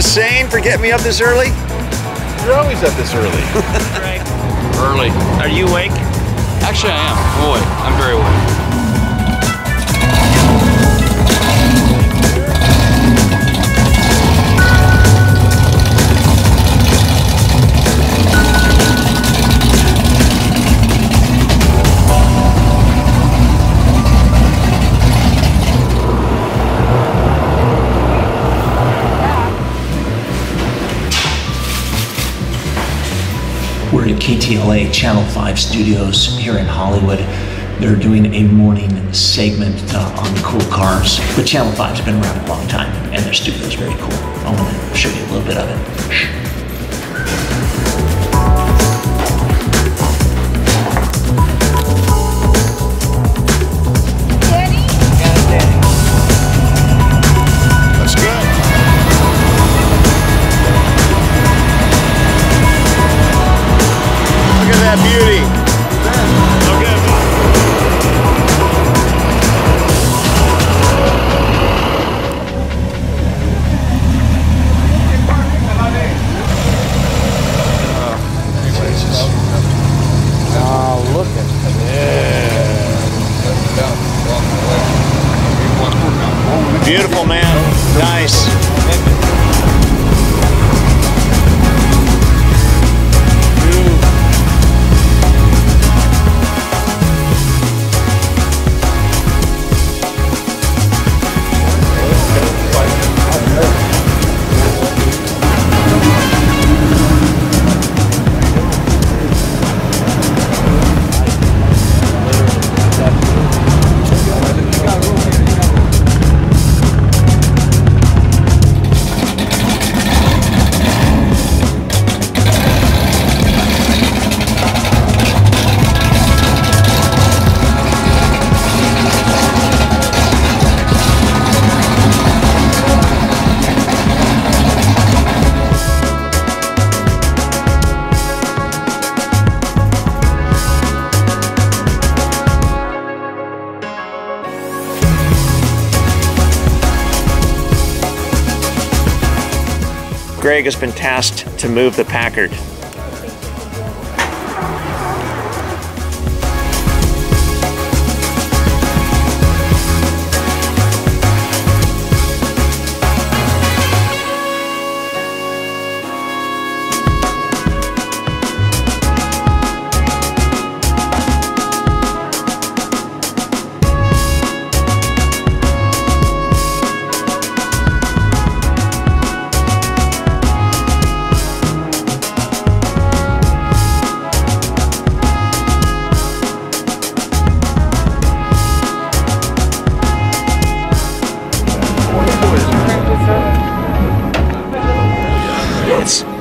insane for getting me up this early? You're always up this early. Greg. Early. Are you awake? Actually, I am. I'm awake. I'm very awake. We're at KTLA Channel 5 Studios here in Hollywood. They're doing a morning segment on cool cars. But Channel 5's been around a long time, and their studio's very cool. I'm gonna show you a little bit of it. Beautiful, man. Nice. Greg has been tasked to move the Packard.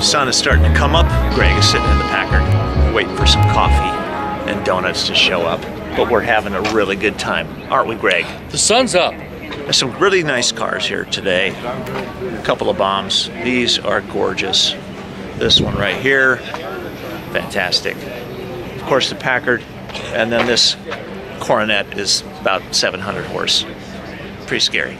Sun is starting to come up. Greg is sitting in the Packard waiting for some coffee and donuts to show up. But we're having a really good time, aren't we, Greg? The sun's up. There's some really nice cars here today. A couple of bombs. These are gorgeous. This one right here, fantastic. Of course, the Packard. And then this Coronet is about 700 horse. Pretty scary.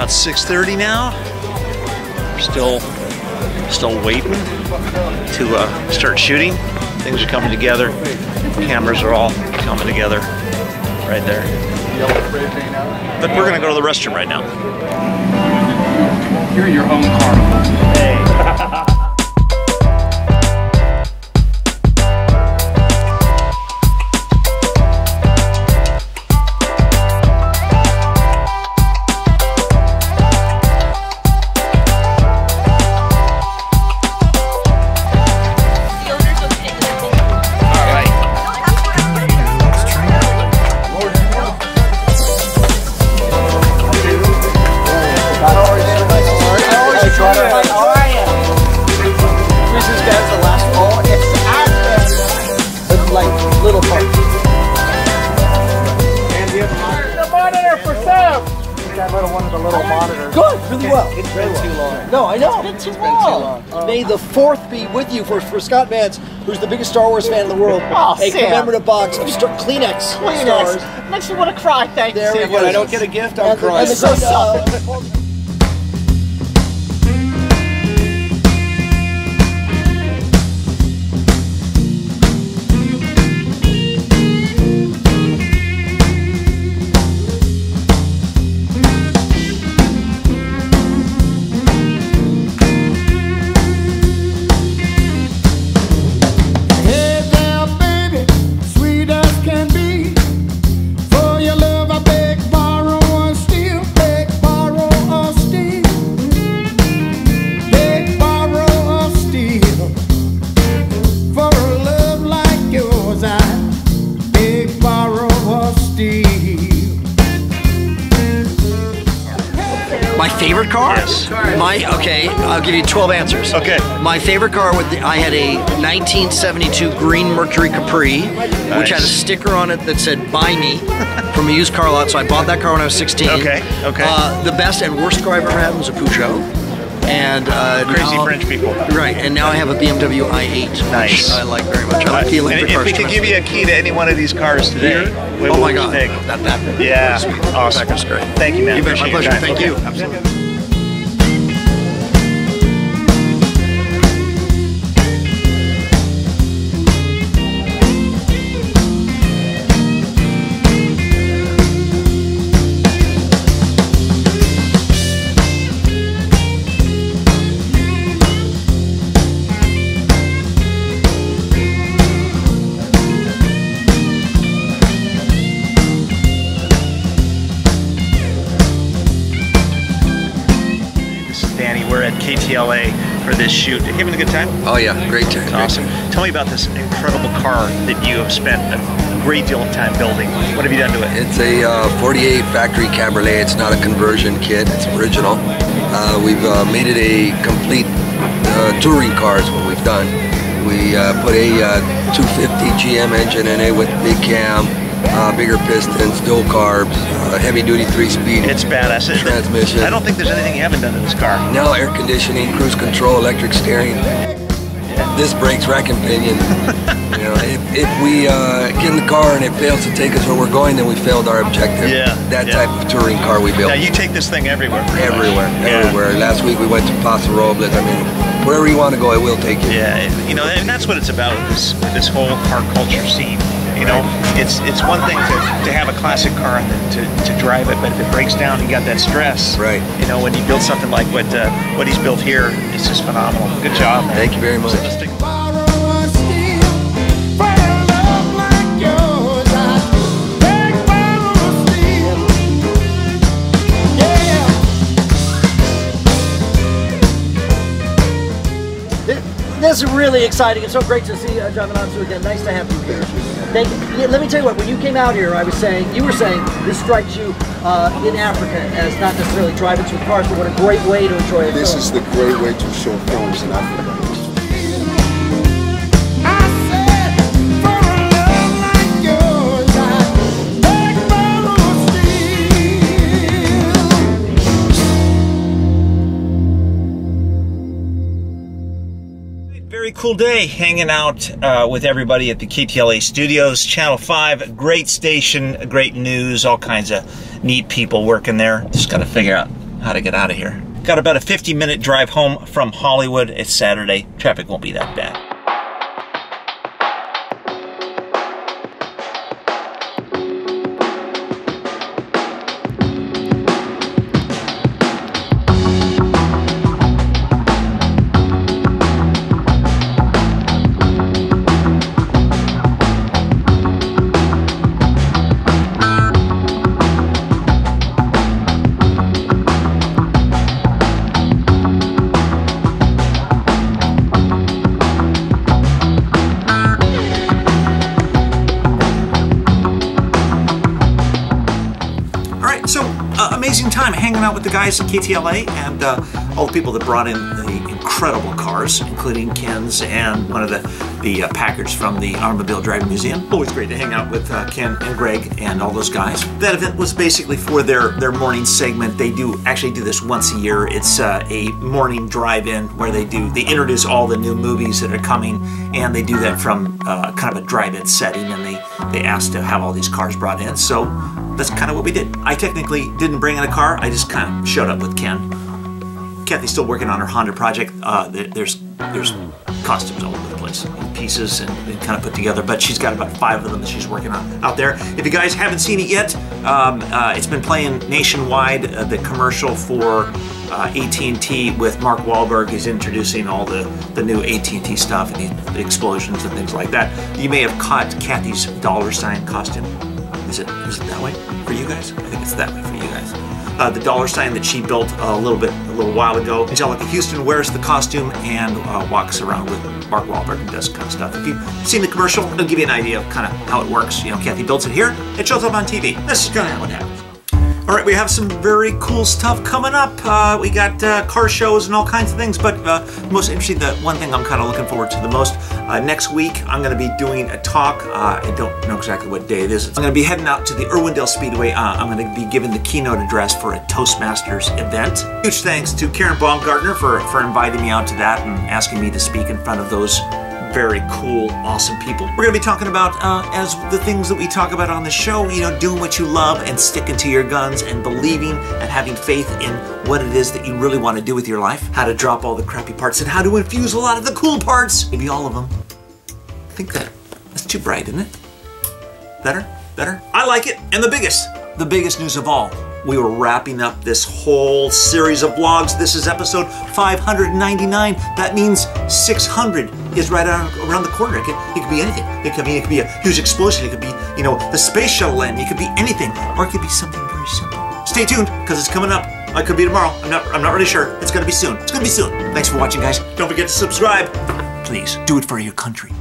About 6:30 now. Still waiting to start shooting. Things are coming together. Cameras are all coming together right there. But we're gonna go to the restroom right now. You're your own car. Hey. really well. It's been too long. No, I know. It's been too long. May the 4th be with you for Scott Vance, who's the biggest Star Wars fan in the world. Oh, a commemorative box of Kleenex. Kleenex. Makes you want to cry. Thanks, Sam. There we go. I don't get a gift, I'm crying. So sorry. Favorite cars? Okay, I'll give you 12 answers. Okay. My favorite car, I had a 1972 green Mercury Capri, nice, which had a sticker on it that said "Buy Me" from a used car lot. So I bought that car when I was 16. Okay. Okay. The best and worst car I've ever had was a Peugeot. And crazy French people. Right. And now I have a BMW i8. Nice. Which I like very much. I like the electric cars. If we could give you a key to any one of these cars today, oh my God! That Packard. Yeah. Awesome. Packard's great. Thank you, man. You bet. My pleasure. Thank you. Absolutely. KTLA for this shoot. Are you having a good time? Oh yeah, great time. It's awesome. Tell me about this incredible car that you have spent a great deal of time building. What have you done to it? It's a 48 factory Cabernet. It's not a conversion kit. It's original. We've made it a complete touring car is what we've done. We put a 250 GM engine in it with big cam, bigger pistons, dual carbs, heavy-duty 3-speed. It's badass. Transmission. I don't think there's anything you haven't done to this car. No, air conditioning, cruise control, electric steering. Yeah. This brakes, rack and pinion. You know, if we get in the car and it fails to take us where we're going, then we failed our objective. Yeah. That type of touring car we built. Now you take this thing everywhere. Everywhere, everywhere. Yeah. Last week we went to Paso Robles. I mean, wherever you want to go, I will take you. Yeah, you know, and that's what it's about with this whole car culture scene. You know, it's one thing to have a classic car and to drive it, but if it breaks down, you got that stress. Right. You know, when you build something like what he's built here, it's just phenomenal. Good job. Man. Thank you very much. This is really exciting. It's so great to see Djimon Hounsou again. Nice to have you here. Thank you. Yeah, let me tell you what, when you came out here, you were saying this strikes you in Africa as not necessarily drive-ins with cars, but what a great way to enjoy it. This is the great way to show films in Africa. Cool day hanging out with everybody at the KTLA studios, Channel 5, great station, great news, all kinds of neat people working there. Just got to figure out how to get out of here. Got about a 50-minute drive home from Hollywood. It's Saturday. Traffic won't be that bad. Amazing time hanging out with the guys at KTLA and all the people that brought in the incredible cars, including Ken's and one of the the Packards from the Automobile Driving Museum. Always great to hang out with Ken and Greg and all those guys. That event was basically for their morning segment. They actually do this once a year. It's a morning drive-in where they introduce all the new movies that are coming, and they do that from kind of a drive-in setting, and they ask to have all these cars brought in. So that's kind of what we did. I technically didn't bring in a car. I just kind of showed up with Ken. Kathy's still working on her Honda project. There's costumes all over the place, pieces and kind of put together, but she's got about 5 of them that she's working on out there. If you guys haven't seen it yet, it's been playing nationwide, the commercial for AT&T with Mark Wahlberg. He's introducing all the new AT&T stuff and the explosions and things like that. You may have caught Kathy's $. Costume. Is it that way for you guys? I think it's that way for you guys. The $. That she built a little while ago. Angelica Houston wears the costume and walks around with Mark Wahlberg and does kind of stuff. If you've seen the commercial, it'll give you an idea of kind of how it works. You know, Kathy builds it here, it shows up on TV. This is kind of how it happens. All right, we have some very cool stuff coming up. We got car shows and all kinds of things, but most interesting, the one thing I'm kind of looking forward to the most, next week I'm going to be doing a talk. I don't know exactly what day it is. I'm going to be heading out to the Irwindale Speedway. I'm going to be giving the keynote address for a Toastmasters event. Huge thanks to Karen Baumgartner for inviting me out to that and asking me to speak in front of those very cool, awesome people. We're going to be talking about, as the things that we talk about on the show, you know, doing what you love and sticking to your guns and believing and having faith in what it is that you really want to do with your life, how to drop all the crappy parts and how to infuse a lot of the cool parts, maybe all of them. I think that's too bright, isn't it? Better? I like it. And the biggest news of all, we were wrapping up this whole series of vlogs. This is episode 599. That means 600 is right around the corner. It could be anything. It could be a huge explosion. It could be, you know, the space shuttle landing. It could be anything, or it could be something very simple. Stay tuned, because it's coming up. It could be tomorrow. I'm not really sure. It's gonna be soon. Thanks for watching, guys. Don't forget to subscribe. Please do it for your country.